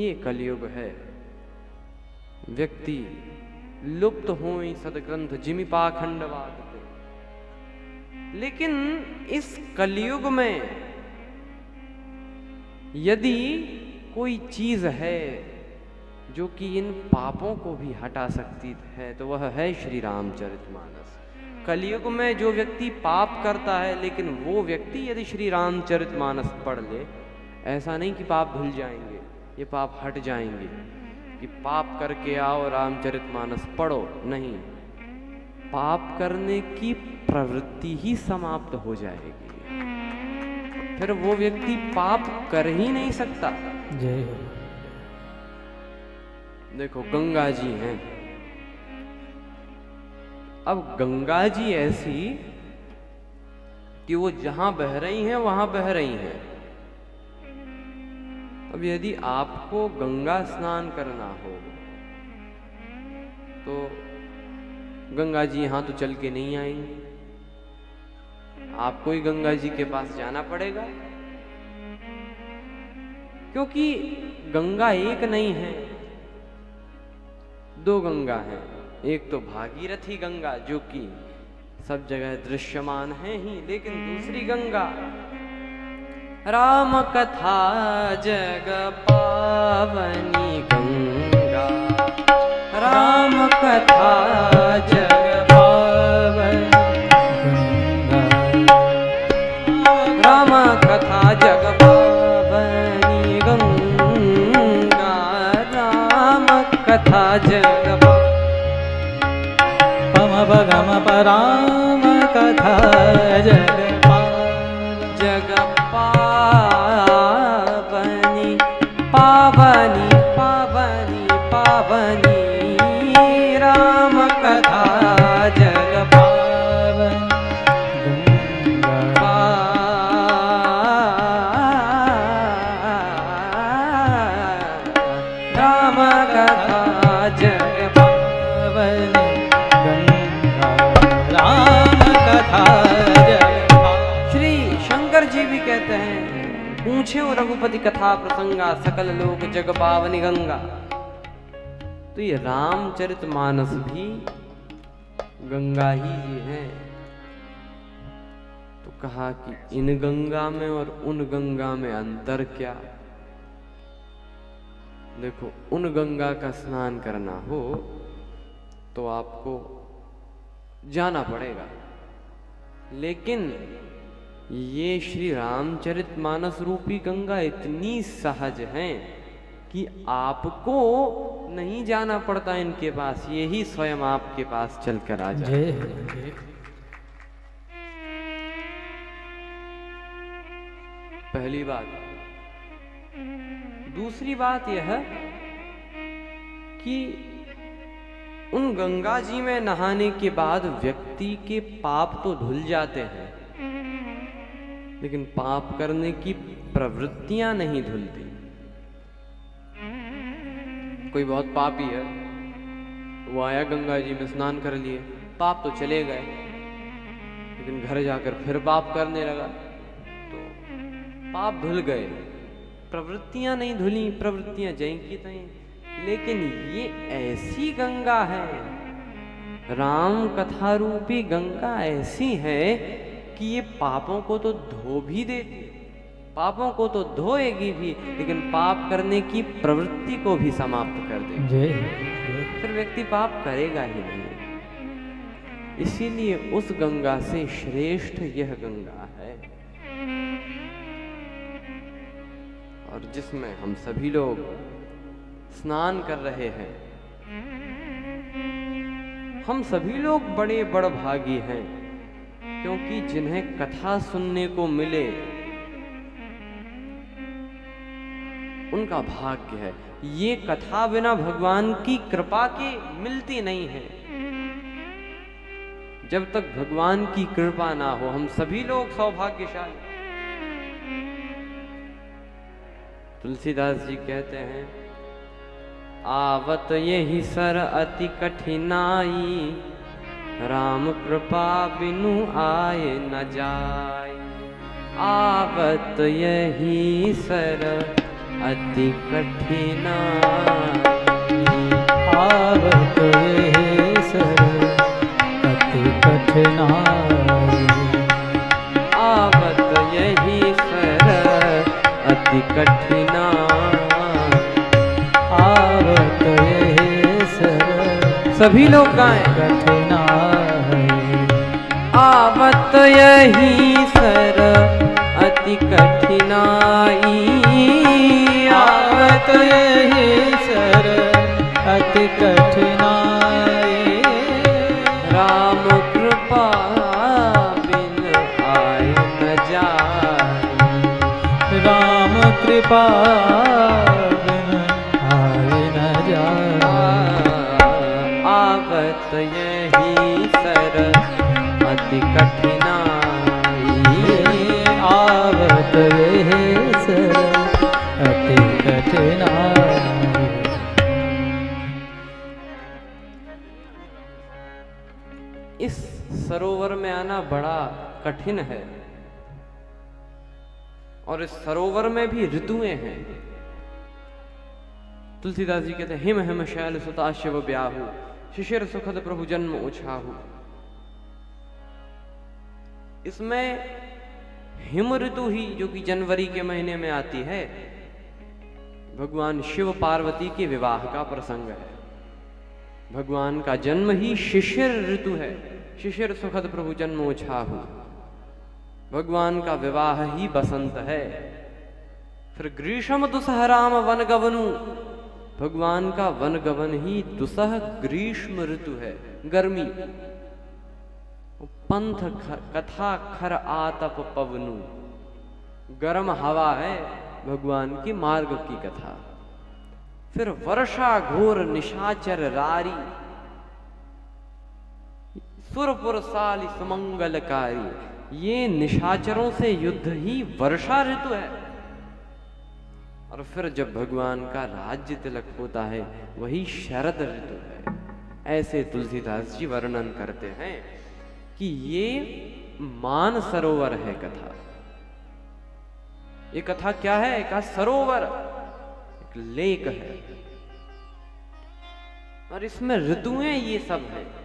ये कलयुग है। व्यक्ति लुप्त होई सदग्रंथ जिमि पाखंडवाद। लेकिन इस कलयुग में यदि कोई चीज है जो कि इन पापों को भी हटा सकती है तो वह है श्री रामचरित मानस। कलयुग में जो व्यक्ति पाप करता है लेकिन वो व्यक्ति यदि श्री रामचरित मानस पढ़ ले, ऐसा नहीं कि पाप धुल जाएंगे, ये पाप हट जाएंगे कि पाप करके आओ रामचरित मानस पढ़ो, नहीं, पाप करने की प्रवृत्ति ही समाप्त हो जाएगी, फिर वो व्यक्ति पाप कर ही नहीं सकता। जय हो। देखो गंगा जी हैं, अब गंगा जी ऐसी कि वो जहां बह रही हैं वहां बह रही हैं। अब यदि आपको गंगा स्नान करना हो तो गंगा जी यहां तो चल के नहीं आएंगी, आपको ही गंगा जी के पास जाना पड़ेगा, क्योंकि गंगा एक नहीं है, दो गंगा हैं। एक तो भागीरथी गंगा जो कि सब जगह दृश्यमान है ही, लेकिन दूसरी गंगा राम कथा जग पावनी गंगा, राम कथा जग पावनी गंगा, राम कथा जग पावनी गंगा, राम कथा जग पम पम पराम कथा जग रघुपति कथा प्रसंगा सकल लोक जग पावनी गंगा। तो ये रामचरित मानस भी गंगा ही ये है। तो कहा कि इन गंगा में और उन गंगा में अंतर क्या? देखो, उन गंगा का स्नान करना हो तो आपको जाना पड़ेगा, लेकिन ये श्री रामचरित मानस रूपी गंगा इतनी सहज है कि आपको नहीं जाना पड़ता इनके पास, ये ही स्वयं आपके पास चलकर आ जाए। पहली बात। दूसरी बात यह है कि उन गंगा जी में नहाने के बाद व्यक्ति के पाप तो धुल जाते हैं, लेकिन पाप करने की प्रवृत्तियां नहीं धुलती। कोई बहुत पापी है, वो आया गंगा जी में स्नान कर लिए, पाप तो चले गए, लेकिन घर जाकर फिर पाप करने लगा, तो पाप धुल गए, प्रवृत्तियां नहीं धुली, प्रवृत्तियां जहीं की तहीं। लेकिन ये ऐसी गंगा है, राम कथा रूपी गंगा ऐसी है कि ये पापों को तो धो भी देती, पापों को तो धोएगी भी, लेकिन पाप करने की प्रवृत्ति को भी समाप्त कर देगी, फिर व्यक्ति पाप करेगा ही नहीं। इसीलिए उस गंगा से श्रेष्ठ यह गंगा है, और जिसमें हम सभी लोग स्नान कर रहे हैं। हम सभी लोग बड़े बड़भागी हैं, क्योंकि जिन्हें कथा सुनने को मिले उनका भाग्य है। ये कथा बिना भगवान की कृपा के मिलती नहीं है। जब तक भगवान की कृपा ना हो, हम सभी लोग सौभाग्यशाली। तुलसीदास जी कहते हैं, आवत यही सर अति कठिनाई, राम कृपा बिनु आए न जाए, आवत यही सर अति कठिनाई आवत सर अति कठिनाई आवत यही सर अति कठिनाई आवत यही सर सभी लोग गाएं कठिनाई आवत यही सर अति कठिनाई आवत यही सर अति कठिनाई राम कृपा बिन आए न जाए राम कृपा बिन आए न जाए आवत यही सर अति कठिनाई आवत यही सर अति कठिनाई। इस सरोवर में आना बड़ा कठिन है और इस सरोवर में भी ऋतुएं हैं। तुलसीदास जी कहते हैं हिम हिम शैल सुताश्व ब्याहु शिशिर सुखद प्रभु जन्म उछाहु। इसमें हिम ऋतु ही जो कि जनवरी के महीने में आती है भगवान शिव पार्वती के विवाह का प्रसंग है। भगवान का जन्म ही शिशिर ऋतु है। शिशिर सुखद प्रभु जन्मोछाहु। भगवान का विवाह ही बसंत है। फिर ग्रीष्म दुसहराम वन गवनु भगवान का वन गवन ही दुसह ग्रीष्म ऋतु है गर्मी। पंथ कथा खर आतप पवनु गर्म हवा है भगवान के मार्ग की कथा। फिर वर्षा घोर निशाचर रारी सुरपुर साली सुमंगलकारी। ये निशाचरों से युद्ध ही वर्षा ऋतु है। और फिर जब भगवान का राज्य तिलक होता है वही शरद ऋतु है। ऐसे तुलसीदास जी वर्णन करते हैं कि ये मान सरोवर है कथा। ये कथा क्या है? एक सरोवर एक लेक है और इसमें ऋतुएं ये सब हैं।